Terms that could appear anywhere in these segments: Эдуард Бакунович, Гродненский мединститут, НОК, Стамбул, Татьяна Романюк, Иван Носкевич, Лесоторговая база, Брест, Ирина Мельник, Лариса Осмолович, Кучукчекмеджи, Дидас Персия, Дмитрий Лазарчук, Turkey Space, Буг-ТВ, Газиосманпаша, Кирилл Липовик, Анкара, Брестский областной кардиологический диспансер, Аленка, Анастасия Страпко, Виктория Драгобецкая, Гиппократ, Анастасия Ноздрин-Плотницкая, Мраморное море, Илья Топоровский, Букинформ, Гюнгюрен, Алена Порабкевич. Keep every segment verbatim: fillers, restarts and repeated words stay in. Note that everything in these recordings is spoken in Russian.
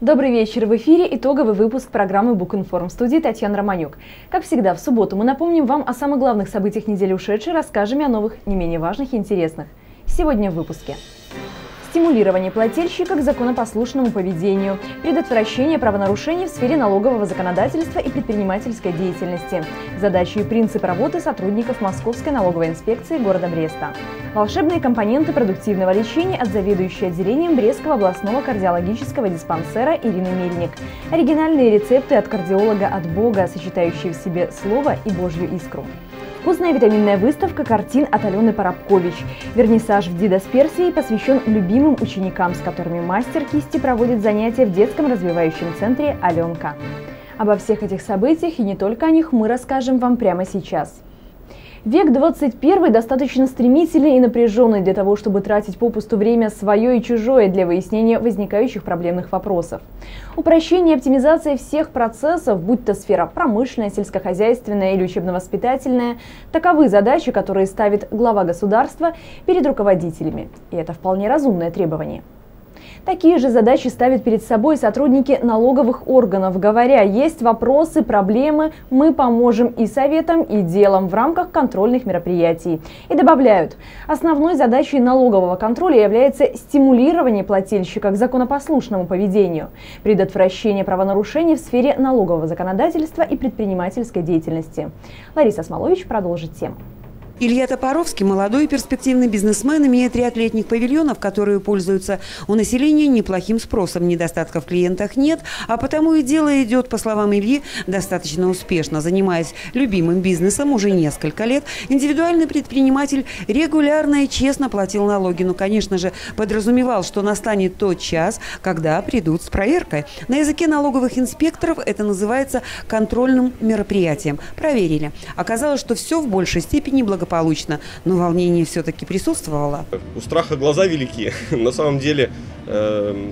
Добрый вечер! В эфире итоговый выпуск программы «Букинформ», в студии Татьяна Романюк. Как всегда, в субботу мы напомним вам о самых главных событиях недели ушедшей, расскажем о новых, не менее важных и интересных. Сегодня в выпуске. Стимулирование плательщика к законопослушному поведению, предотвращение правонарушений в сфере налогового законодательства и предпринимательской деятельности, задачи и принцип работы сотрудников Московской налоговой инспекции города Бреста, волшебные компоненты продуктивного лечения от заведующей отделением Брестского областного кардиологического диспансера Ирины Мельник, оригинальные рецепты от кардиолога от Бога, сочетающие в себе слово и Божью искру. Вкусная витаминная выставка картин от Алены Порабкевич. Вернисаж в Дидас Персии посвящен любимым ученикам, с которыми мастер кисти проводит занятия в детском развивающем центре «Аленка». Обо всех этих событиях и не только о них мы расскажем вам прямо сейчас. Век двадцать первый достаточно стремительный и напряженный для того, чтобы тратить попусту время свое и чужое для выяснения возникающих проблемных вопросов. Упрощение и оптимизация всех процессов, будь то сфера промышленная, сельскохозяйственная или учебно-воспитательная, таковы задачи, которые ставит глава государства перед руководителями. И это вполне разумное требование. Такие же задачи ставят перед собой сотрудники налоговых органов, говоря: есть вопросы, проблемы, мы поможем и советом, и делом в рамках контрольных мероприятий. И добавляют, основной задачей налогового контроля является стимулирование плательщика к законопослушному поведению, предотвращение правонарушений в сфере налогового законодательства и предпринимательской деятельности. Лариса Осмолович продолжит тему. Илья Топоровский – молодой и перспективный бизнесмен, имеет ряд летних павильонов, которые пользуются у населения неплохим спросом. Недостатков в клиентах нет, а потому и дело идет, по словам Ильи, достаточно успешно. Занимаясь любимым бизнесом уже несколько лет, индивидуальный предприниматель регулярно и честно платил налоги. Но, конечно же, подразумевал, что настанет тот час, когда придут с проверкой. На языке налоговых инспекторов это называется контрольным мероприятием. Проверили. Оказалось, что все в большей степени благополучно. Получно, но волнение все-таки присутствовало. У страха глаза велики. На самом деле, э,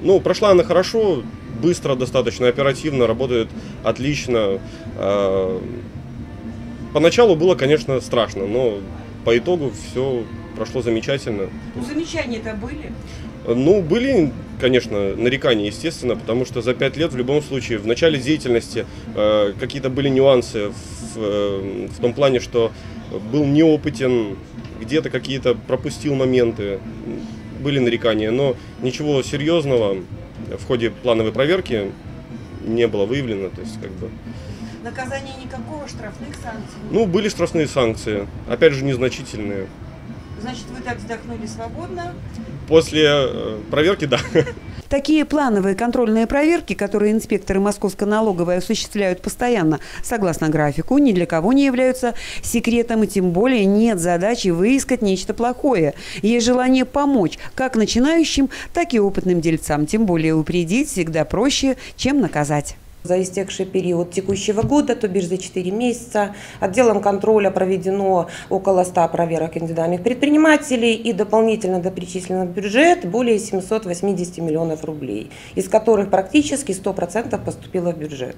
ну, прошла она хорошо, быстро, достаточно оперативно, работает отлично. Э, поначалу было, конечно, страшно, но по итогу все прошло замечательно. Ну, замечания-то были? Ну, были, конечно, нарекания, естественно, потому что за пять лет в любом случае в начале деятельности э, какие-то были нюансы в, э, в том плане, что был неопытен, где-то какие-то пропустил моменты, были нарекания, но ничего серьезного в ходе плановой проверки не было выявлено, то есть как бы... Наказания никакого, штрафных санкций? Ну, были штрафные санкции, опять же, незначительные. Значит, вы так вздохнули свободно? После проверки, да. Такие плановые контрольные проверки, которые инспекторы Московской налоговой осуществляют постоянно, согласно графику, ни для кого не являются секретом, и тем более нет задачи выискать нечто плохое. Есть желание помочь как начинающим, так и опытным дельцам. Тем более упредить всегда проще, чем наказать. За истекший период текущего года, то бишь за четыре месяца, отделом контроля проведено около ста проверок индивидуальных предпринимателей и дополнительно допричислено в бюджет более семисот восьмидесяти миллионов рублей, из которых практически сто процентов поступило в бюджет.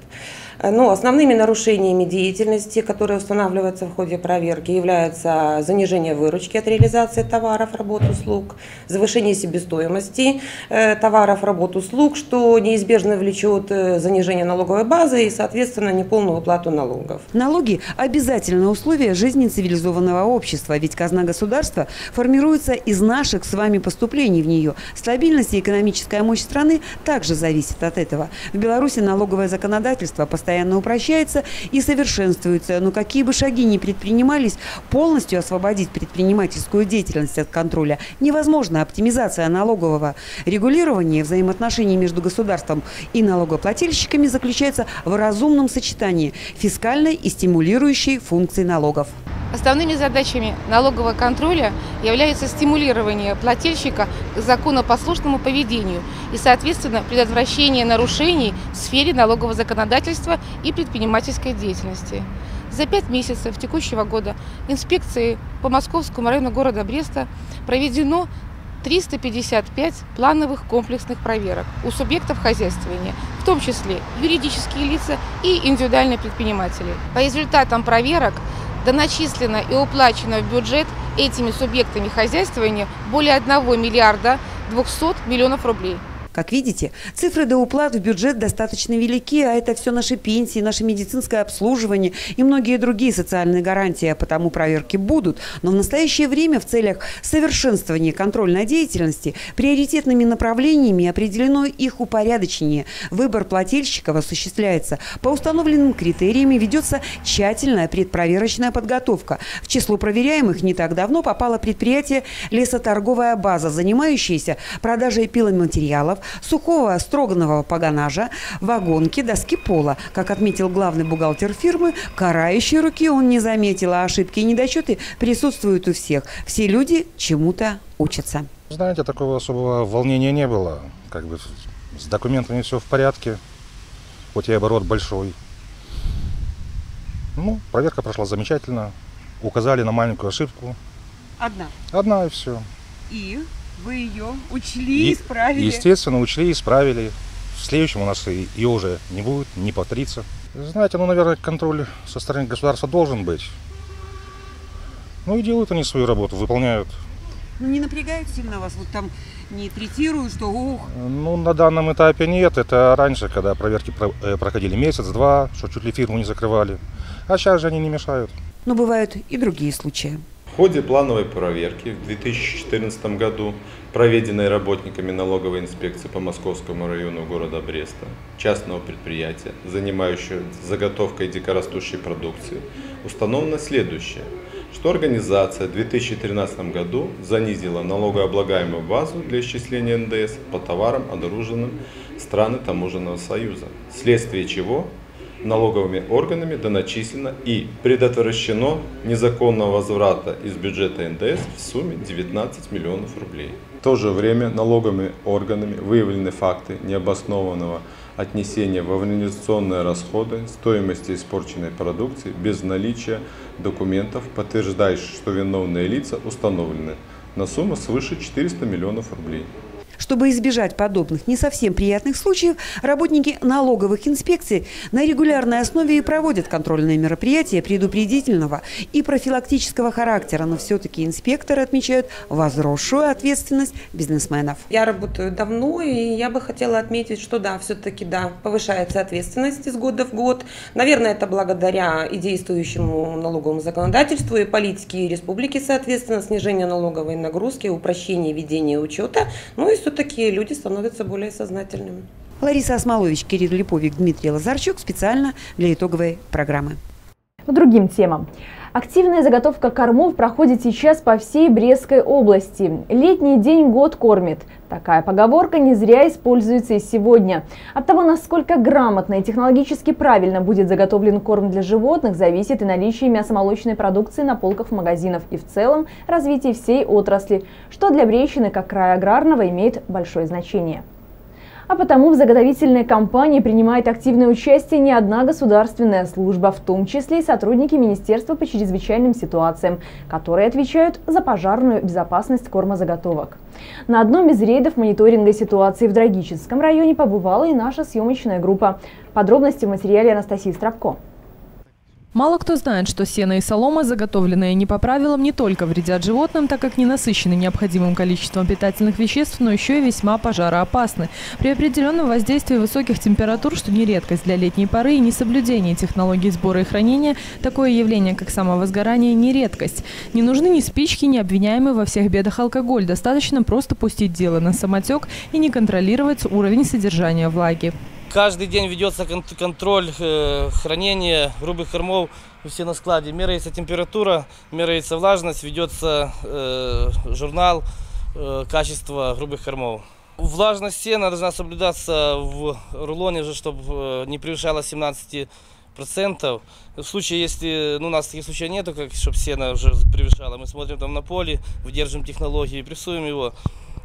Но основными нарушениями деятельности, которые устанавливаются в ходе проверки, являются занижение выручки от реализации товаров, работ, услуг, завышение себестоимости товаров, работ, услуг, что неизбежно влечет занижение налогов. Налоговой базы и, соответственно, неполную уплату налогов. Налоги – обязательное условие жизни цивилизованного общества, ведь казна государства формируется из наших с вами поступлений в нее. Стабильность и экономическая мощь страны также зависит от этого. В Беларуси налоговое законодательство постоянно упрощается и совершенствуется, но какие бы шаги ни предпринимались, полностью освободить предпринимательскую деятельность от контроля невозможно. Оптимизация налогового регулирования взаимоотношений между государством и налогоплательщиками заключается заключается в разумном сочетании фискальной и стимулирующей функций налогов. Основными задачами налогового контроля является стимулирование плательщика к законопослушному поведению и, соответственно, предотвращение нарушений в сфере налогового законодательства и предпринимательской деятельности. За пять месяцев текущего года инспекцией по Московскому району города Бреста проведено триста пятьдесят пять плановых комплексных проверок у субъектов хозяйствования, в том числе юридические лица и индивидуальные предприниматели. По результатам проверок доначислено и уплачено в бюджет этими субъектами хозяйствования более одного миллиарда двухсот миллионов рублей. Как видите, цифры до уплат в бюджет достаточно велики, а это все наши пенсии, наше медицинское обслуживание и многие другие социальные гарантии, потому проверки будут. Но в настоящее время в целях совершенствования контрольной деятельности приоритетными направлениями определено их упорядочение. Выбор плательщиков осуществляется по установленным критериям и ведется тщательная предпроверочная подготовка. В число проверяемых не так давно попало предприятие «Лесоторговая база», занимающееся продажей пиломатериалов, сухого строганного погонажа, вагонки, доски пола. Как отметил главный бухгалтер фирмы, карающей руки он не заметил, а ошибки и недочеты присутствуют у всех. Все люди чему-то учатся. Знаете, такого особого волнения не было. Как бы с документами все в порядке, хоть и оборот большой. Ну, проверка прошла замечательно. Указали на маленькую ошибку. Одна? Одна, и все. И вы ее учли, исправили? Естественно, учли, исправили. В следующем у нас ее уже не будет, не повторится. Знаете, ну, наверное, контроль со стороны государства должен быть. Ну и делают они свою работу, выполняют. Ну, не напрягают сильно вас? Вот там не третируют, что ух? Ну, на данном этапе нет. Это раньше, когда проверки проходили месяц-два, что чуть ли фирму не закрывали. А сейчас же они не мешают. Но бывают и другие случаи. В ходе плановой проверки в две тысячи четырнадцатом году, проведенной работниками налоговой инспекции по Московскому району города Бреста, частного предприятия, занимающего заготовкой дикорастущей продукции, установлено следующее, что организация в две тысячи тринадцатом году занизила налогооблагаемую базу для исчисления эн дэ эс по товарам, обнаруженным страны Таможенного союза, вследствие чего налоговыми органами доначислено и предотвращено незаконного возврата из бюджета эн дэ эс в сумме девятнадцать миллионов рублей. В то же время налоговыми органами выявлены факты необоснованного отнесения в организационные расходы стоимости испорченной продукции без наличия документов, подтверждающих, что виновные лица установлены, на сумму свыше четырёхсот миллионов рублей. Чтобы избежать подобных не совсем приятных случаев, работники налоговых инспекций на регулярной основе и проводят контрольные мероприятия предупредительного и профилактического характера. Но все-таки инспекторы отмечают возросшую ответственность бизнесменов. Я работаю давно, и я бы хотела отметить, что да, все-таки да, повышается ответственность из года в год. Наверное, это благодаря и действующему налоговому законодательству, и политике и республики, соответственно, снижению налоговой нагрузки, упрощение ведения учета, ну и все такие люди становятся более сознательными. Лариса Осмолович, Кирилл Липовик, Дмитрий Лазарчук. Специально для итоговой программы. По другим темам. Активная заготовка кормов проходит сейчас по всей Брестской области. Летний день год кормит. Такая поговорка не зря используется и сегодня. От того, насколько грамотно и технологически правильно будет заготовлен корм для животных, зависит и наличие мясомолочной продукции на полках магазинов и в целом развитие всей отрасли, что для Брещины как края аграрного имеет большое значение. А потому в заготовительной кампании принимает активное участие не одна государственная служба, в том числе и сотрудники Министерства по чрезвычайным ситуациям, которые отвечают за пожарную безопасность кормозаготовок. На одном из рейдов мониторинга ситуации в Драгичинском районе побывала и наша съемочная группа. Подробности в материале Анастасии Страпко. Мало кто знает, что сено и солома, заготовленные не по правилам, не только вредят животным, так как не насыщены необходимым количеством питательных веществ, но еще и весьма пожароопасны. При определенном воздействии высоких температур, что не редкость для летней поры, и несоблюдение технологий сбора и хранения, такое явление, как самовозгорание, не редкость. Не нужны ни спички, ни обвиняемый во всех бедах алкоголь. Достаточно просто пустить дело на самотек и не контролировать уровень содержания влаги. Каждый день ведется контроль хранения грубых кормов все на складе. Меряется температура, меряется влажность, ведется журнал качества грубых кормов. Влажность сена должна соблюдаться в рулоне, чтобы не превышала семнадцати процентов. В случае, если ну, у нас таких случаев нету, как чтобы сено уже превышало, мы смотрим там на поле, выдерживаем технологии, прессуем его.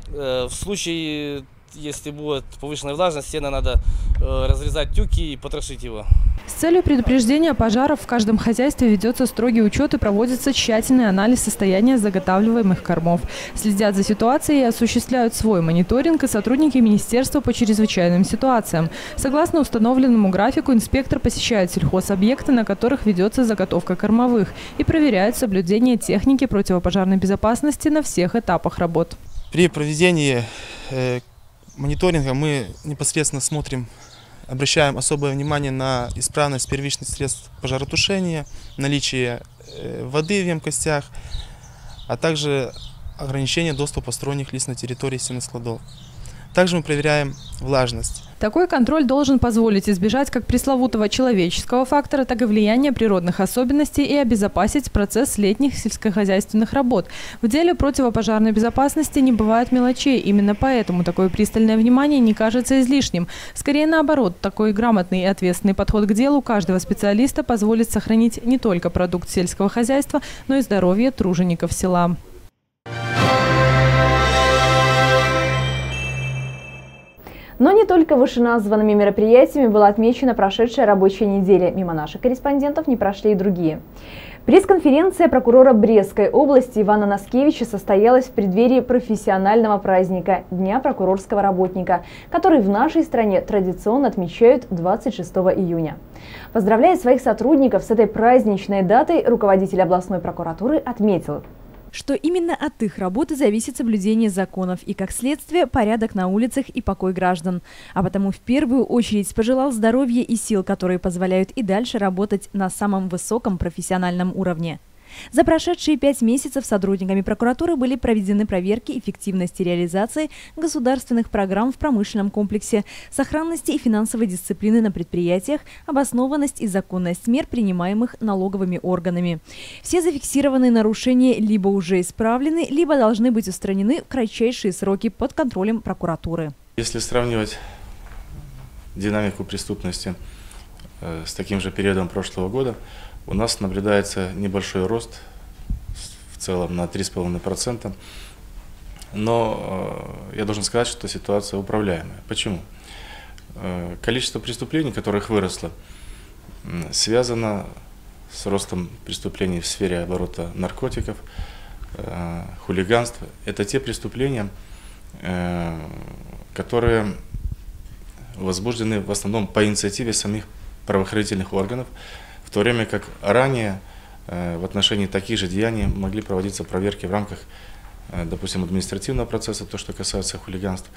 В случае... Если будет повышенная влажность, сено надо э, разрезать тюки и потрошить его. С целью предупреждения пожаров в каждом хозяйстве ведется строгий учет и проводится тщательный анализ состояния заготавливаемых кормов. Следят за ситуацией и осуществляют свой мониторинг и сотрудники Министерства по чрезвычайным ситуациям. Согласно установленному графику, инспектор посещает сельхозобъекты, на которых ведется заготовка кормовых, и проверяет соблюдение техники противопожарной безопасности на всех этапах работ. При проведении э, мониторинга мы непосредственно смотрим, обращаем особое внимание на исправность первичных средств пожаротушения, наличие воды в емкостях, а также ограничение доступа посторонних лиц на территории сеноскладов. Также мы проверяем влажность. Такой контроль должен позволить избежать как пресловутого человеческого фактора, так и влияния природных особенностей и обезопасить процесс летних сельскохозяйственных работ. В деле противопожарной безопасности не бывает мелочей. Именно поэтому такое пристальное внимание не кажется излишним. Скорее наоборот, такой грамотный и ответственный подход к делу каждого специалиста позволит сохранить не только продукт сельского хозяйства, но и здоровье тружеников села. Но не только вышеназванными мероприятиями была отмечена прошедшая рабочая неделя. Мимо наших корреспондентов не прошли и другие. Пресс-конференция прокурора Брестской области Ивана Носкевича состоялась в преддверии профессионального праздника – Дня прокурорского работника, который в нашей стране традиционно отмечают двадцать шестого июня. Поздравляя своих сотрудников с этой праздничной датой, руководитель областной прокуратуры отметил, что именно от их работы зависит соблюдение законов и, как следствие, порядок на улицах и покой граждан. А потому в первую очередь пожелал здоровья и сил, которые позволяют и дальше работать на самом высоком профессиональном уровне. За прошедшие пять месяцев сотрудниками прокуратуры были проведены проверки эффективности реализации государственных программ в промышленном комплексе, сохранности и финансовой дисциплины на предприятиях, обоснованность и законность мер, принимаемых налоговыми органами. Все зафиксированные нарушения либо уже исправлены, либо должны быть устранены в кратчайшие сроки под контролем прокуратуры. Если сравнивать динамику преступности с таким же периодом прошлого года, у нас наблюдается небольшой рост, в целом на три с половиной процента, но я должен сказать, что ситуация управляемая. Почему? Количество преступлений, которых выросло, связано с ростом преступлений в сфере оборота наркотиков, хулиганств. Это те преступления, которые возбуждены в основном по инициативе самих правоохранительных органов, в то время как ранее э, в отношении таких же деяний могли проводиться проверки в рамках, э, допустим, административного процесса, то, что касается хулиганств,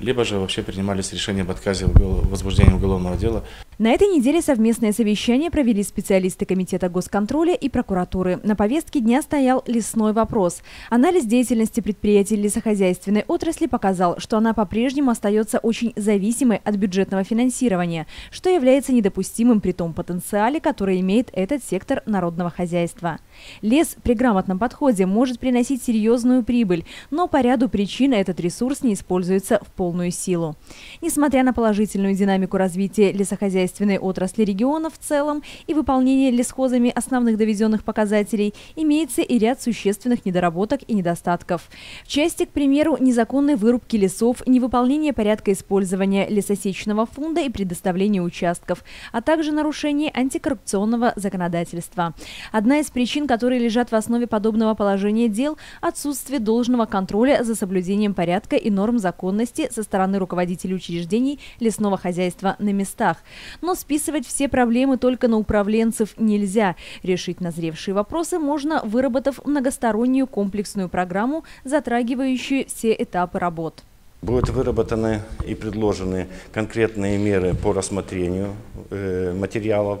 либо же вообще принимались решения об отказе в возбуждении уголовного дела. На этой неделе совместное совещание провели специалисты Комитета госконтроля и прокуратуры. На повестке дня стоял лесной вопрос. Анализ деятельности предприятий лесохозяйственной отрасли показал, что она по-прежнему остается очень зависимой от бюджетного финансирования, что является недопустимым при том потенциале, который имеет этот сектор народного хозяйства. Лес при грамотном подходе может приносить серьезную прибыль, но по ряду причин этот ресурс не используется в полную силу. Несмотря на положительную динамику развития лесохозяйства, отрасли региона в целом и выполнение лесхозами основных доведенных показателей, имеется и ряд существенных недоработок и недостатков. В части, к примеру, незаконной вырубки лесов, невыполнение порядка использования лесосечного фонда и предоставления участков, а также нарушение антикоррупционного законодательства. Одна из причин, которые лежат в основе подобного положения дел – отсутствие должного контроля за соблюдением порядка и норм законности со стороны руководителей учреждений лесного хозяйства на местах. Но списывать все проблемы только на управленцев нельзя. Решить назревшие вопросы можно, выработав многостороннюю комплексную программу, затрагивающую все этапы работ. Будут выработаны и предложены конкретные меры по рассмотрению материалов,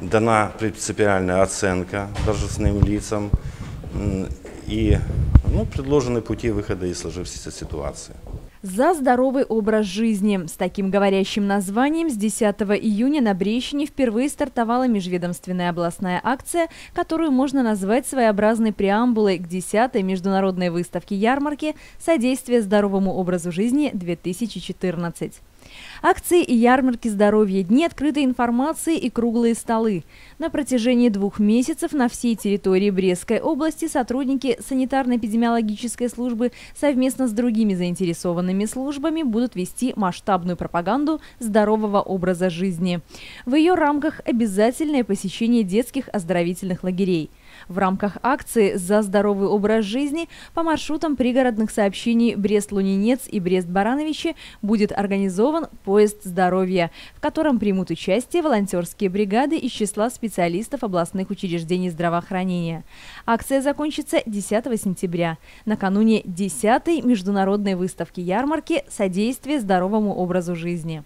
дана принципиальная оценка должностным лицам и ну, предложены пути выхода из сложившейся ситуации. «За здоровый образ жизни». С таким говорящим названием с десятого июня на Брещине впервые стартовала межведомственная областная акция, которую можно назвать своеобразной преамбулой к десятой международной выставке ярмарки «Содействие здоровому образу жизни две тысячи четырнадцать». Акции и ярмарки здоровья, дни открытой информации и круглые столы. На протяжении двух месяцев на всей территории Брестской области сотрудники санитарно-эпидемиологической службы совместно с другими заинтересованными службами будут вести масштабную пропаганду здорового образа жизни. В ее рамках обязательное посещение детских оздоровительных лагерей. В рамках акции «За здоровый образ жизни» по маршрутам пригородных сообщений Брест-Лунинец и Брест-Барановичи будет организован поезд здоровья, в котором примут участие волонтерские бригады из числа специалистов областных учреждений здравоохранения. Акция закончится десятого сентября, накануне десятой международной выставки-ярмарки «Содействие здоровому образу жизни».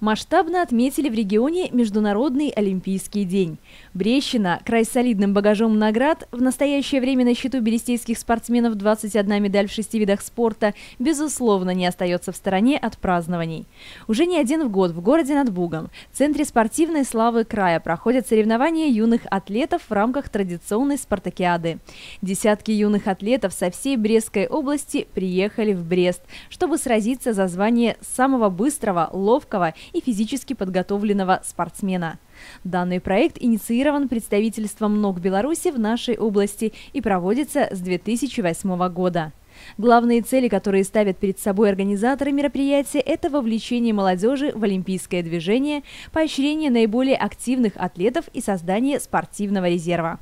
Масштабно отметили в регионе Международный Олимпийский день. Брещина, край с солидным багажом наград, в настоящее время на счету берестейских спортсменов двадцать одна медаль в шести видах спорта, безусловно, не остается в стороне от празднований. Уже не один год в городе над Бугом, в Центре спортивной славы края, проходят соревнования юных атлетов в рамках традиционной спартакиады. Десятки юных атлетов со всей Брестской области приехали в Брест, чтобы сразиться за звание самого быстрого, ловкого и физически подготовленного спортсмена. Данный проект инициирован представительством НОК Беларуси в нашей области и проводится с две тысячи восьмого года. Главные цели, которые ставят перед собой организаторы мероприятия, это вовлечение молодежи в олимпийское движение, поощрение наиболее активных атлетов и создание спортивного резерва.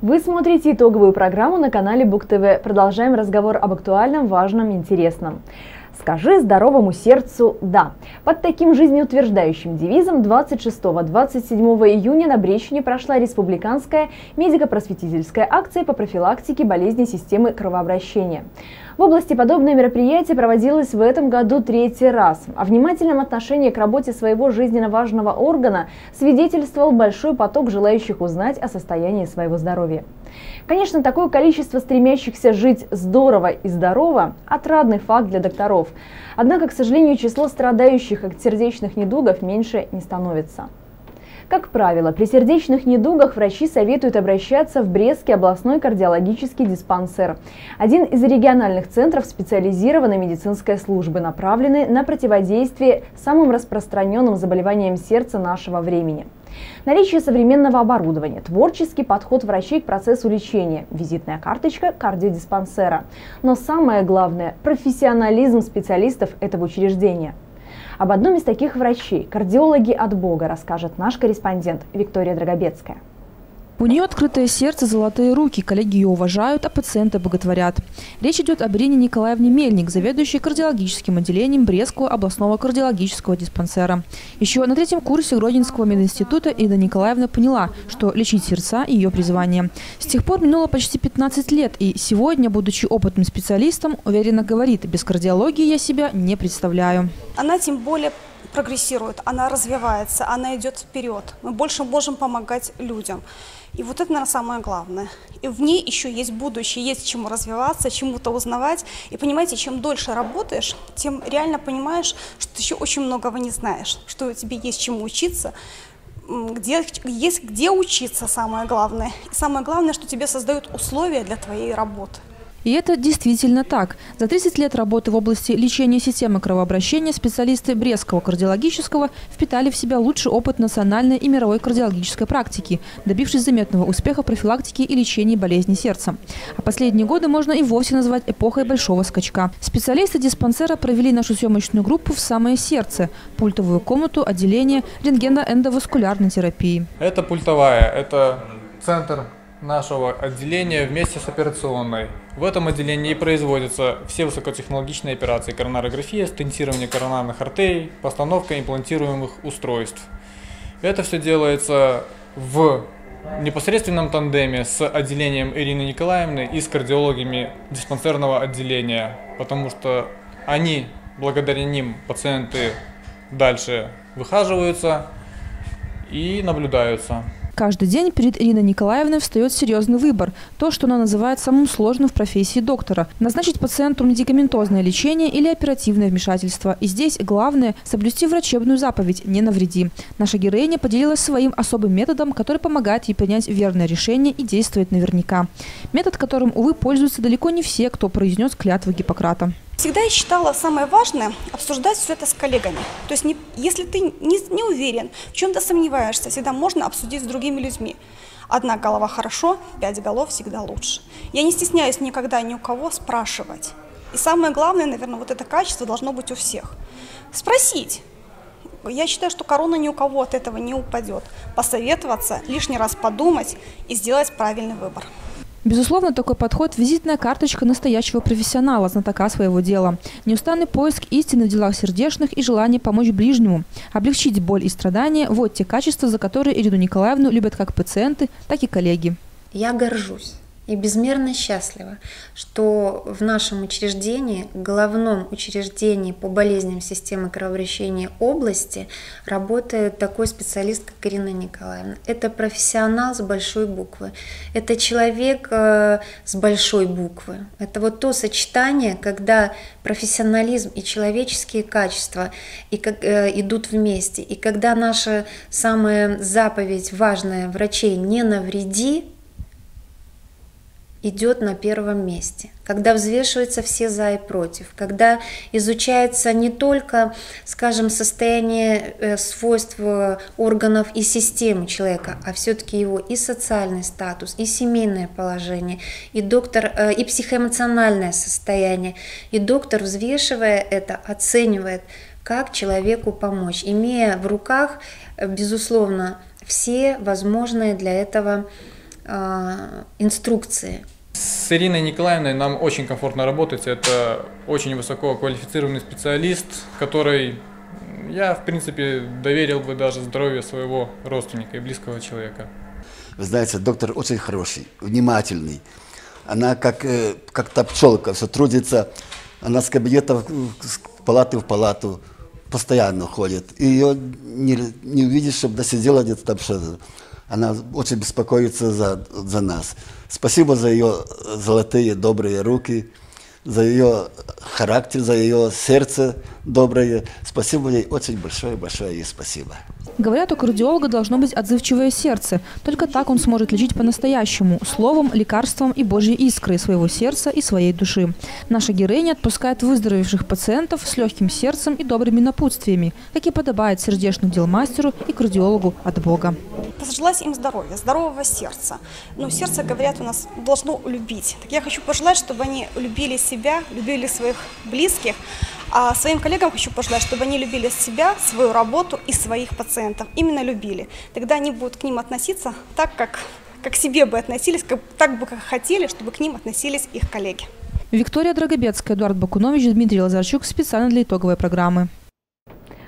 Вы смотрите итоговую программу на канале Буг-ТВ. Продолжаем разговор об актуальном, важном, интересном. «Скажи здоровому сердцу «да». Под таким жизнеутверждающим девизом двадцать шестого — двадцать седьмого июня на Брещине прошла республиканская медико-просветительская акция по профилактике болезней системы кровообращения. В области подобное мероприятие проводилось в этом году третий раз. О внимательном отношении к работе своего жизненно важного органа свидетельствовал большой поток желающих узнать о состоянии своего здоровья. Конечно, такое количество стремящихся жить здорово и здорово – отрадный факт для докторов. Однако, к сожалению, число страдающих от сердечных недугов меньше не становится. Как правило, при сердечных недугах врачи советуют обращаться в Брестский областной кардиологический диспансер, один из региональных центров специализированной медицинской службы, направленный на противодействие самым распространенным заболеваниям сердца нашего времени. Наличие современного оборудования, творческий подход врачей к процессу лечения, визитная карточка кардиодиспансера. Но самое главное – профессионализм специалистов этого учреждения. Об одном из таких врачей, кардиологи от Бога, расскажет наш корреспондент Виктория Драгобецкая. У нее открытое сердце, золотые руки, коллеги ее уважают, а пациенты боготворят. Речь идет об Ирине Николаевне Мельник, заведующей кардиологическим отделением Брестского областного кардиологического диспансера. Еще на третьем курсе Гродненского мединститута Ирина Николаевна поняла, что лечить сердца – ее призвание. С тех пор минуло почти пятнадцать лет, и сегодня, будучи опытным специалистом, уверенно говорит: без кардиологии я себя не представляю. Она тем более прогрессирует, она развивается, она идет вперед. Мы больше можем помогать людям. И вот это, наверное, самое главное. И в ней еще есть будущее, есть чему развиваться, чему-то узнавать. И понимаете, чем дольше работаешь, тем реально понимаешь, что ты еще очень многого не знаешь, что тебе есть чему учиться, где, есть где учиться, самое главное. И самое главное, что тебе создают условия для твоей работы. И это действительно так. За тридцать лет работы в области лечения системы кровообращения специалисты Брестского кардиологического впитали в себя лучший опыт национальной и мировой кардиологической практики, добившись заметного успеха профилактики и лечения болезни сердца. А последние годы можно и вовсе назвать эпохой большого скачка. Специалисты диспансера провели нашу съемочную группу в самое сердце – пультовую комнату отделения рентгенно-эндоваскулярной терапии. Это пультовая, это центр нашего отделения вместе с операционной. В этом отделении производятся все высокотехнологичные операции: коронарография, стентирование коронарных артерий, постановка имплантируемых устройств. Это все делается в непосредственном тандеме с отделением Ирины Николаевны и с кардиологами диспансерного отделения, потому что они, благодаря ним, пациенты дальше выхаживаются и наблюдаются. Каждый день перед Ириной Николаевной встает серьезный выбор. То, что она называет самым сложным в профессии доктора. Назначить пациенту медикаментозное лечение или оперативное вмешательство. И здесь главное – соблюсти врачебную заповедь «не навреди». Наша героиня поделилась своим особым методом, который помогает ей принять верное решение и действовать наверняка. Метод, которым, увы, пользуются далеко не все, кто произнес клятву Гиппократа. Всегда я считала самое важное – обсуждать все это с коллегами. То есть не, если ты не, не уверен, в чем-то сомневаешься, всегда можно обсудить с другими людьми. Одна голова хорошо, пять голов всегда лучше. Я не стесняюсь никогда ни у кого спрашивать. И самое главное, наверное, вот это качество должно быть у всех. Спросить. Я считаю, что корона ни у кого от этого не упадет. Посоветоваться, лишний раз подумать и сделать правильный выбор. Безусловно, такой подход – визитная карточка настоящего профессионала, знатока своего дела. Неустанный поиск истины в делах сердечных и желание помочь ближнему. Облегчить боль и страдания – вот те качества, за которые Ирину Николаевну любят как пациенты, так и коллеги. Я горжусь и безмерно счастлива, что в нашем учреждении, главном учреждении по болезням системы кровообращения области, работает такой специалист, как Ирина Николаевна. Это профессионал с большой буквы, это человек с большой буквы. Это вот то сочетание, когда профессионализм и человеческие качества и как, э, идут вместе, и когда наша самая заповедь важная врачей «не навреди» идет на первом месте, когда взвешиваются все за и против, когда изучается не только, скажем, состояние свойств органов и системы человека, а все-таки его и социальный статус, и семейное положение, и, доктор, и психоэмоциональное состояние. И доктор, взвешивая это, оценивает, как человеку помочь, имея в руках, безусловно, все возможные для этого инструкции. С Ириной Николаевной нам очень комфортно работать. Это очень высококвалифицированный специалист, который я, в принципе, доверил бы даже здоровью своего родственника и близкого человека. Вы знаете, доктор очень хороший, внимательный. Она как, как та пчелка, все трудится. Она с кабинета в палаты в палату постоянно ходит. И ее не, не увидишь, чтобы она сидела где-то там что-то. Она очень беспокоится за, за нас. Спасибо за ее золотые, добрые руки, за ее характер, за ее сердце доброе. Спасибо ей очень большое-большое ей спасибо. Говорят, у кардиолога должно быть отзывчивое сердце. Только так он сможет лечить по-настоящему, словом, лекарством и Божьей искрой своего сердца и своей души. Наша героиня отпускает выздоровевших пациентов с легким сердцем и добрыми напутствиями, как и подобает сердечных дел мастеру и кардиологу от Бога. Пожелать им здоровья, здорового сердца. Ну, сердце, говорят, у нас должно любить. Так я хочу пожелать, чтобы они любили себя, любили своих близких. А своим коллегам хочу пожелать, чтобы они любили себя, свою работу и своих пациентов. Именно любили. Тогда они будут к ним относиться так, как, как к себе бы относились, как, так бы, как хотели, чтобы к ним относились их коллеги. Виктория Драгобецкая, Эдуард Бакунович, Дмитрий Лазарчук. Специально для итоговой программы.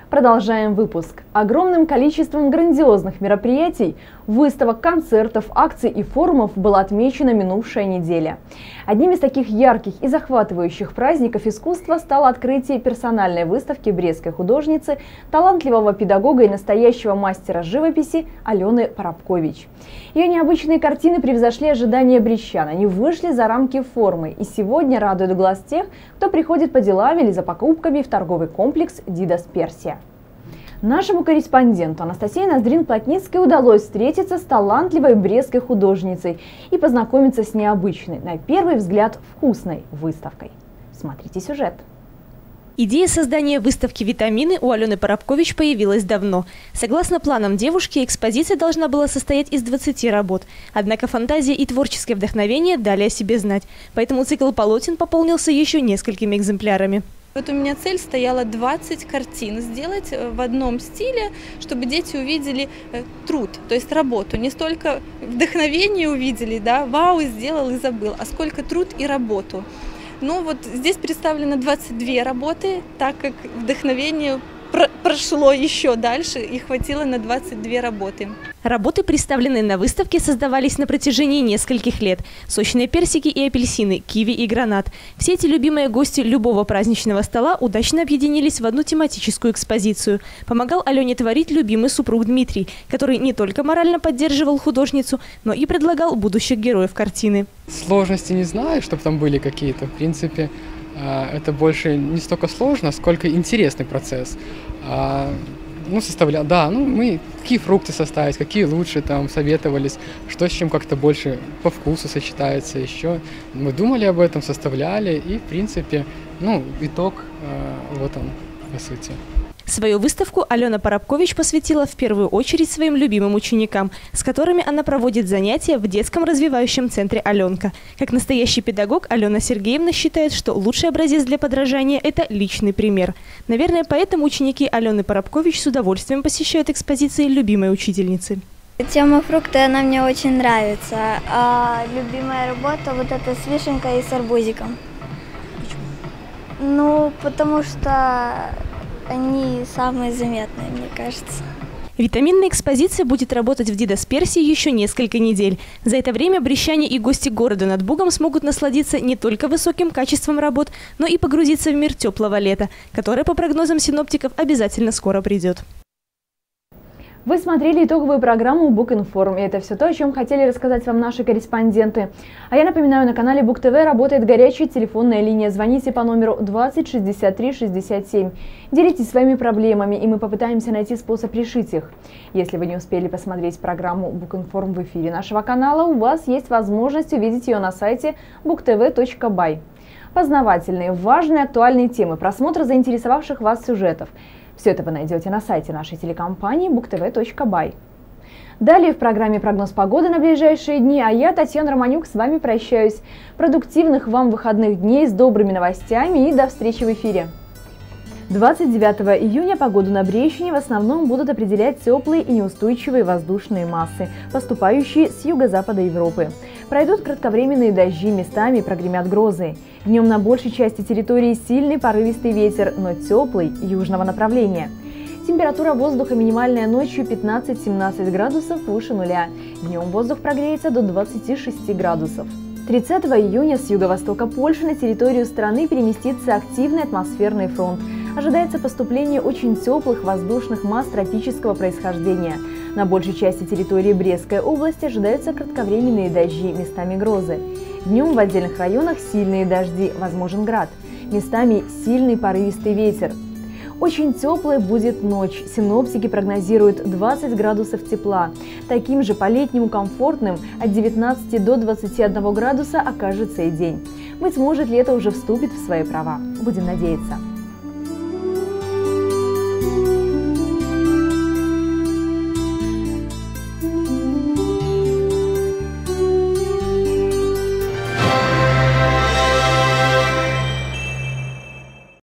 Продолжаем выпуск. Огромным количеством грандиозных мероприятий, выставок, концертов, акций и форумов была отмечена минувшая неделя. Одним из таких ярких и захватывающих праздников искусства стало открытие персональной выставки брестской художницы, талантливого педагога и настоящего мастера живописи Алены Порабкевич. Ее необычные картины превзошли ожидания брестчан, они вышли за рамки формы и сегодня радуют глаз тех, кто приходит по делам или за покупками в торговый комплекс «Дидас Персия». Нашему корреспонденту Анастасии Ноздрин-Плотницкой удалось встретиться с талантливой брестской художницей и познакомиться с необычной, на первый взгляд, вкусной выставкой. Смотрите сюжет. Идея создания выставки «Витамины» у Алены Порабкевич появилась давно. Согласно планам девушки, экспозиция должна была состоять из двадцати работ. Однако фантазия и творческое вдохновение дали о себе знать. Поэтому цикл полотен пополнился еще несколькими экземплярами. Вот у меня цель стояла двадцать картин сделать в одном стиле, чтобы дети увидели труд, то есть работу. Не столько вдохновение увидели, да, вау, сделал и забыл, а сколько труд и работу. Ну вот здесь представлено двадцать две работы, так как вдохновение прошло еще дальше и хватило на двадцать две работы. Работы, представленные на выставке, создавались на протяжении нескольких лет. Сочные персики и апельсины, киви и гранат. Все эти любимые гости любого праздничного стола удачно объединились в одну тематическую экспозицию. Помогал Алене творить любимый супруг Дмитрий, который не только морально поддерживал художницу, но и предлагал будущих героев картины. Сложности не знаю, чтобы там были какие-то, в принципе. Это больше не столько сложно, сколько интересный процесс. Ну, составля... Да, ну, мы какие фрукты составить, какие лучше там советовались, что с чем как-то больше по вкусу сочетается еще. Мы думали об этом, составляли и, в принципе, ну, итог вот он, по сути. Свою выставку Алена Порабкевич посвятила в первую очередь своим любимым ученикам, с которыми она проводит занятия в детском развивающем центре «Аленка». Как настоящий педагог, Алена Сергеевна считает, что лучший образец для подражания – это личный пример. Наверное, поэтому ученики Алены Порабкевич с удовольствием посещают экспозиции любимой учительницы. Тема фрукты, она мне очень нравится. А любимая работа вот эта с вишенкой и с арбузиком. Почему? Ну, потому что они самые заметные, мне кажется. Витаминная экспозиция будет работать в Дидас Персии еще несколько недель. За это время брещане и гости города над Бугом смогут насладиться не только высоким качеством работ, но и погрузиться в мир теплого лета, которое, по прогнозам синоптиков, обязательно скоро придет. Вы смотрели итоговую программу «Букинформ». И это все то, о чем хотели рассказать вам наши корреспонденты. А я напоминаю, на канале Буг-ТВ работает горячая телефонная линия. Звоните по номеру двадцать шестьдесят три шестьдесят семь. Делитесь своими проблемами, и мы попытаемся найти способ решить их. Если вы не успели посмотреть программу «Букинформ» в эфире нашего канала, у вас есть возможность увидеть ее на сайте буг тв точка бай. Познавательные, важные, актуальные темы, просмотр заинтересовавших вас сюжетов. Все это вы найдете на сайте нашей телекомпании буг тв точка бай. Далее в программе прогноз погоды на ближайшие дни, а я, Татьяна Романюк, с вами прощаюсь. Продуктивных вам выходных дней с добрыми новостями и до встречи в эфире. двадцать девятого июня погоду на Брещине в основном будут определять теплые и неустойчивые воздушные массы, поступающие с юго-запада Европы. Пройдут кратковременные дожди, местами прогремят грозы. Днем на большей части территории сильный порывистый ветер, но теплый, южного направления. Температура воздуха минимальная ночью пятнадцать-семнадцать градусов выше нуля. Днем воздух прогреется до двадцати шести градусов. тридцатого июня с юго-востока Польши на территорию страны переместится активный атмосферный фронт. Ожидается поступление очень теплых воздушных масс тропического происхождения. На большей части территории Брестской области ожидаются кратковременные дожди, местами грозы. Днем в отдельных районах сильные дожди, возможен град. Местами сильный порывистый ветер. Очень теплая будет ночь. Синоптики прогнозируют двадцать градусов тепла. Таким же по-летнему комфортным от девятнадцати до двадцати одного градуса окажется и день. Быть может, лето уже вступит в свои права. Будем надеяться.